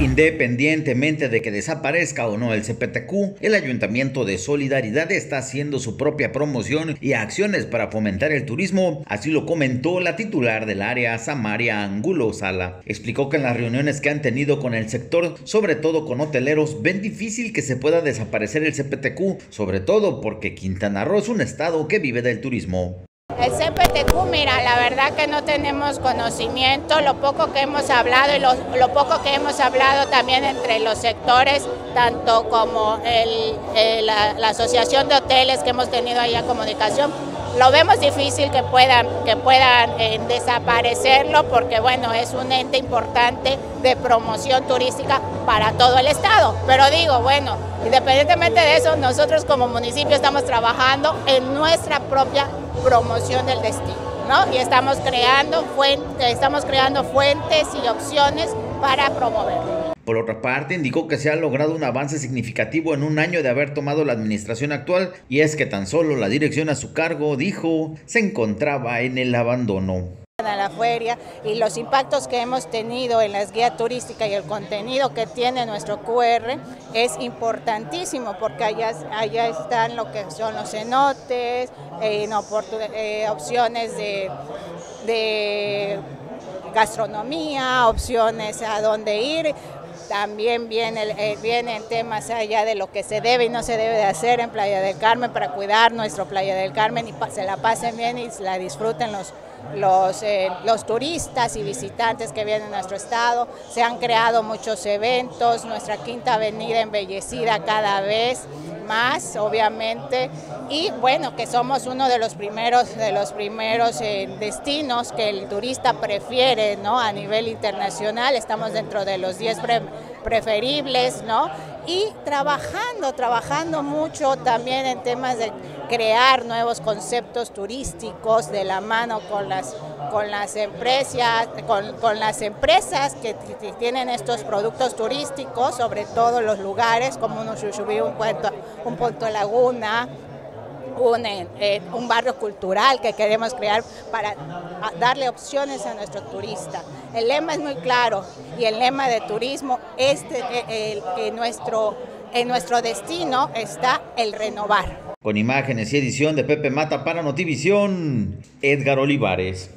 Independientemente de que desaparezca o no el CPTQ, el Ayuntamiento de Solidaridad está haciendo su propia promoción y acciones para fomentar el turismo, así lo comentó la titular del área, Samaria Angulo Sala. Explicó que en las reuniones que han tenido con el sector, sobre todo con hoteleros, ven difícil que se pueda desaparecer el CPTQ, sobre todo porque Quintana Roo es un estado que vive del turismo. El CPTQ, mira, la verdad que no tenemos conocimiento, lo poco que hemos hablado y lo poco que hemos hablado también entre los sectores, tanto como la asociación de hoteles que hemos tenido ahí a comunicación, lo vemos difícil que puedan desaparecerlo, porque bueno, es un ente importante de promoción turística para todo el estado, pero digo, bueno, independientemente de eso, nosotros como municipio estamos trabajando en nuestra propia promoción del destino, ¿no? Y estamos creando fuentes y opciones para promoverlo. Por otra parte, indicó que se ha logrado un avance significativo en un año de haber tomado la administración actual, y es que tan solo la dirección a su cargo, dijo, se encontraba en el abandono. A la feria y los impactos que hemos tenido en las guías turísticas y el contenido que tiene nuestro QR es importantísimo, porque allá están lo que son los cenotes, opciones de gastronomía, opciones a dónde ir. También vienen temas allá de lo que se debe y no se debe de hacer en Playa del Carmen para cuidar nuestro Playa del Carmen y se la pasen bien y la disfruten los turistas y visitantes que vienen a nuestro estado. Se han creado muchos eventos, nuestra Quinta Avenida embellecida cada vez más, obviamente, y bueno, que somos uno de los primeros destinos que el turista prefiere, ¿no? A nivel internacional, estamos dentro de los 10 preferibles, ¿no? Y trabajando mucho también en temas de crear nuevos conceptos turísticos de la mano con las empresas que tienen estos productos turísticos, sobre todo los lugares como un Ushushubi, un Punto Laguna, un barrio cultural que queremos crear para darle opciones a nuestro turista. El lema es muy claro, y el lema de turismo es en nuestro destino está el renovar. Con imágenes y edición de Pepe Mata para Notivisión, Edgar Olivares.